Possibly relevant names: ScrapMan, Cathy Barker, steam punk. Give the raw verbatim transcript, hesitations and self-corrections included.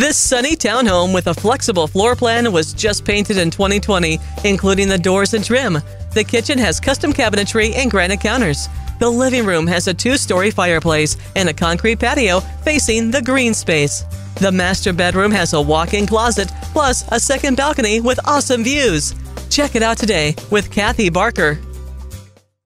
This sunny townhome with a flexible floor plan was just painted in twenty twenty, including the doors and trim. The kitchen has custom cabinetry and granite counters. The living room has a two-story fireplace and a concrete patio facing the green space. The master bedroom has a walk-in closet plus a second balcony with awesome views. Check it out today with Cathy Barker.